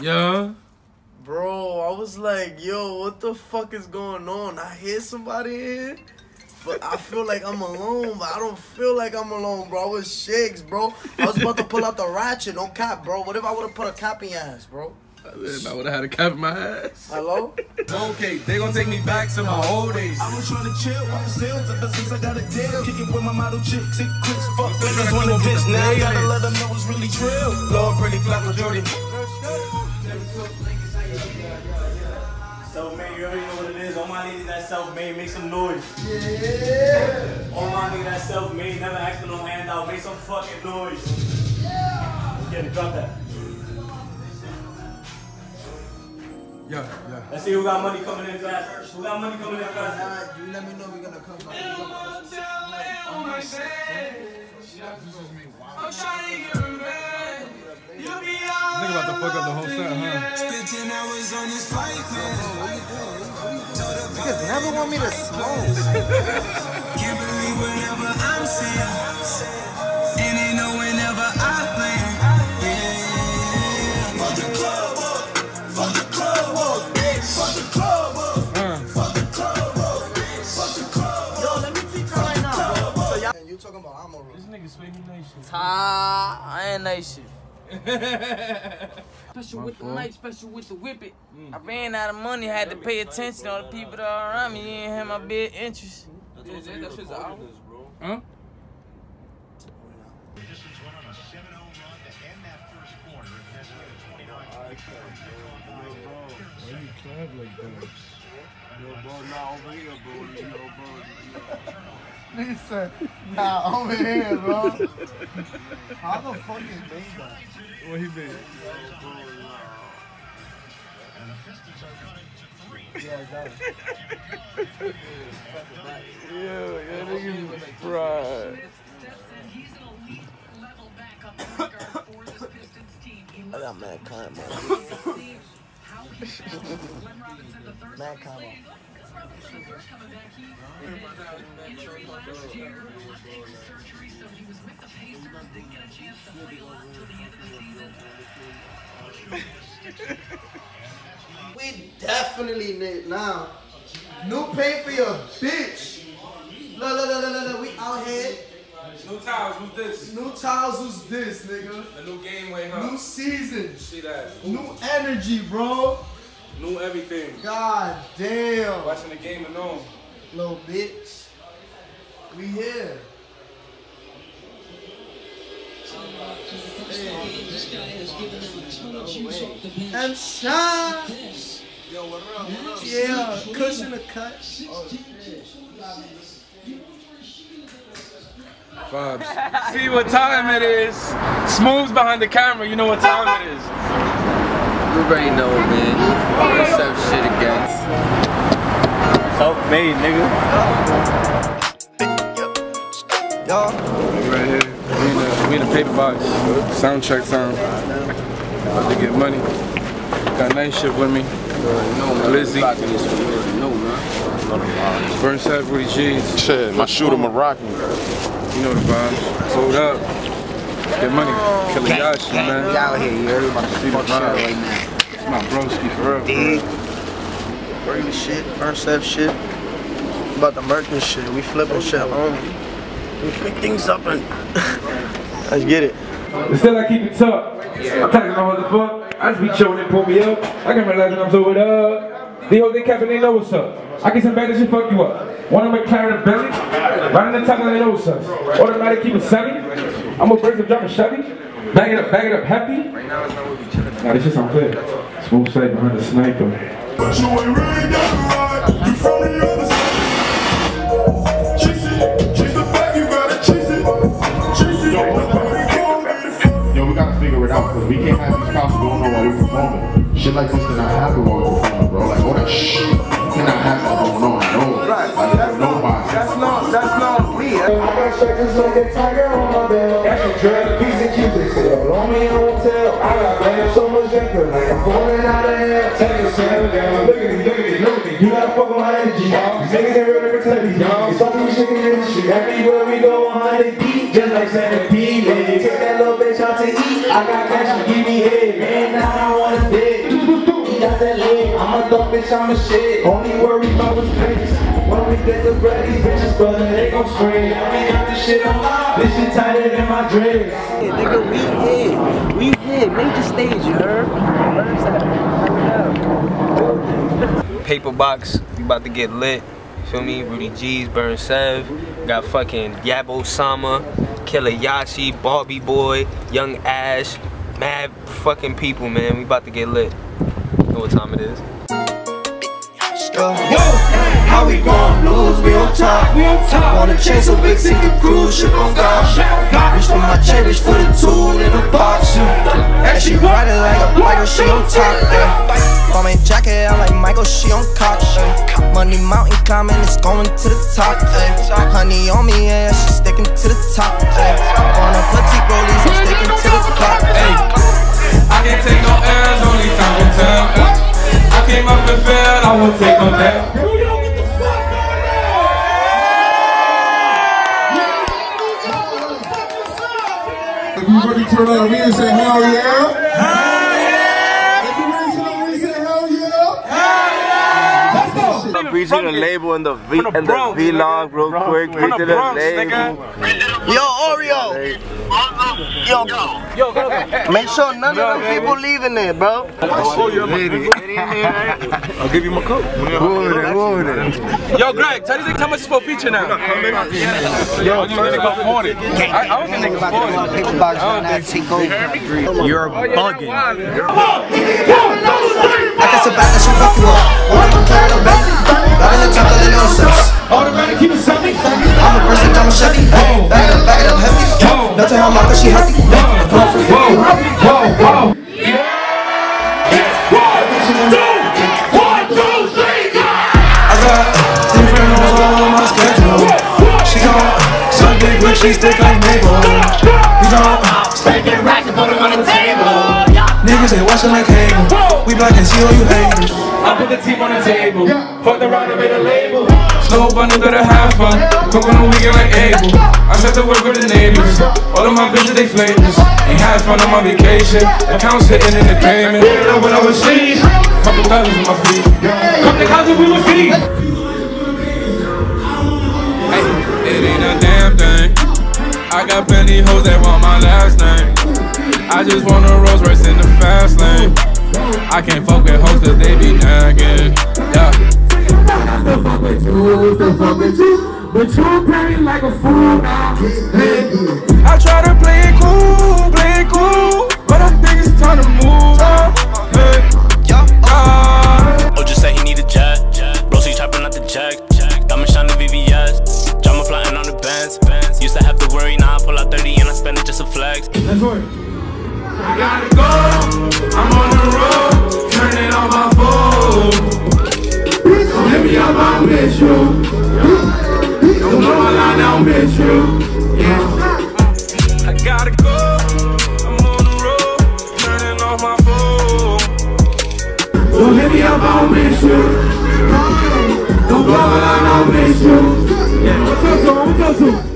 Yeah. Bro, I was like, yo, what the fuck is going on? I hear somebody in, but I feel like I'm alone, but I don't feel like I'm alone, bro. I was shakes, bro. I was about to pull out the ratchet, no cap, bro. What if I would have put a cap in your ass, bro? I would have had a cap in my ass. Hello? Okay, they gonna take me back to my old days. I was trying to chill on the sales ever since I got a deal. Kicking with my model chicks, it crisp, fuck niggas want a bitch. Now I gotta let them know it's really trill. Lord, pretty flat majority. Self-made, you already know what it is. All my niggas that self-made, make some noise. Yeah. All my niggas that self-made, never ask for no handout, make some fucking noise. Yeah. Let's get it, drop that. Yeah, yeah. Let's see who got money coming in fast. Who got money coming in fast? You let me know we're gonna come. I'm trying to get revenge. You'll be out. Think about the fuck up the whole set, huh? Spent 10 hours on this fight, man. Niggas never want me to smoke. Can't believe whatever I'm saying. And they know whenever I plan. Yeah. Fuck the club up. Fuck the club. Fuck the club up, fuck the club up, fuck the club up. Yo, let me teach you right now, bro. So y'all, you talking about I'm a real. This nigga swinging that shit. I ain't that shit. Special with the knife, special with the whip it. I ran out of money, had to pay attention to all the people that are around me. You ain't have my big interest. Dude, that shit's out. Huh? Like that. Yo, bro, nah, over here, bro. Yo, bro. Nigga said, nah, over here, bro. How the fuck is Bane? What he been? Yo, bro, and the Pistons are cutting to 3. Yeah, exactly. Yo, that nigga is fried. He's an elite level backup blocker for this Pistons team. I got mad client, man. Matt Connell. We definitely need now. New pay for your bitch. Look, look, look, look, look, we out here. New tiles, who's this? New tiles, who's this, nigga? A new game way, huh? New season. See that? New energy, bro. New everything. God damn. Watching the game alone. Little bitch. We here. This guy has given them a ton of juice off the bench. And shot. Yo, what up? What up? Yeah, cushion the cut. Oh, shit. Vibes. See what time it is. Smoove's behind the camera. You know what time it is. You already know, man. BURNSEV shit again. Self-made, nigga. Y'all. Right here. We in the paper box. Sound check time. About to get money. Got night shift with me. Lizzie. BURNSEV, Rudy Gs. Shit, my shooter Moroccan. You know the vibes. Hold up. Get money. Killing Yashi, man. We out here. You heard about the fuck shit right now. It's my broski for real. Dig. Burning shit. BURNSEV shit. About the merchant shit. We flipping shit on. We pick things up and let's get it. Instead I keep it tough. I'm tagging my motherfucker. I just be chilling and pull me up. I can relax when I'm sobered up. They hold their cap and they know what's up. I get some bad shit fuck you up. One of my McLaren belly, right on the top of the nose, sir. Automatic keep a 70. I'm gonna break some drop a Chevy. Bag it up, happy. Nah, this shit's unclear. Smoove Sight behind the sniper. But you ain't really done right. You from the other side. Cheese it, cheese the bag, you gotta cheese it. Cheese it, yo, we gotta figure it out, because we can't have these cops going on while we're performing. Shit like this cannot happen while we're performing, bro. Like, all that shit cannot happen going on. That's not me. I got shackles like a tiger on my belt. That's a drug piece of Cupid. They don't blow me on tail. I got banned so much effort, like I'm falling out of hell. Take a step down. Look at me. You gotta fuck with my energy, y'all. Niggas ain't ready to protect me, y'all. It's something we shaking in the street. Everywhere we go, 100 feet, just like Santa P. Take that little bitch out to eat. I got cash to give me head, man. Now I wanna. dead. He got that leg, I'm a dumb bitch, I'm a shit. Only worry about his face. When we get the bread, these bitches, brother, they gon' spray. I mean, got this shit on my bitch, shit tighter than my dress. Yeah, nigga, we here, make the stage, you heard? Paper Box, we about to get lit. Feel me? Rudy Gs, BURNSEV, got fucking Yabo Sama, Killer Yachi, Barbie Boy, Young Ash, mad fucking people, man. We about to get lit. Know what time it is. Yo, how we gon' lose? We on top. We on top. Wanna chase a big sick of cruise ship on God. Reach for my chain, reach for the tool in the box. And she riding like a bike, she on top. Mom ain't jacket, I'm like Michael, she on cock. Money mountain climbing, it's going to the top. Honey on me, yeah, she sticking to the top. On a petite rollies, I'm sticking to the clock. I can't take no L's, only time will tell. I came up and fell, I won't take no down. You ready to turn out? We and say hell yeah. Reach to the label and the V and Bronx, the vlog real quick. Reach to the label. Yo, Oreo. Yo, go. Make sure none of them people leaving it, bro. I'll give you my coat. Yo, Greg, tell these niggas how much is for feature now. Yo, you niggas go 40. I don't think niggas 40. You're bugging. I can sit back and she'll fuck you up. Riding the top of the nonsense. Automatic, keep it sunny. I'm a person, I'm a Chevy. Back it up heavy. Not to her mom, cause she happy. Whoa. Yeah. It's 1, 2, 1, 2, 3, go. I got different hoes all on my schedule. She gon' suck dick when she stick like Mabel. We gon' spank and rack and put them on the table. Niggas ain't watching like cable. We black and see all you haters. I put the team on the table, fucked around and made a label. Slow bundle, better have fun, cook on the weekend like Abel. I set to work with the neighbors, all of my bitches they flavors. Ain't had fun on my vacation, accounts hitting in the payment. When I was sleep, couple dollars in my feet. Come to college we was feet. It ain't a damn thing, I got plenty hoes that want my last name. I just want a Rolls Royce in the fast lane. I can't fuck with hoes cause they be nagging. Yeah. I still fuck with you, but you play like a fool. I try to play it cool, but I think it's time to move on. Oh, just say he need a jet. Rosie's chopping out the check. Diamond shine to VVS. Drama flying on the Benz. Used to have to worry, now I pull out 30 and I spend it just a flex. Let's work. I gotta go, I'm on the road, turning on my phone. Don't hit me up, I miss you. Don't go online, I'll miss you. Yeah. I gotta go, I'm on the road, turning on my phone. Don't hit me up, I'll miss you. Don't go online, I'll miss you. Yeah. What's up, son? What's up, son?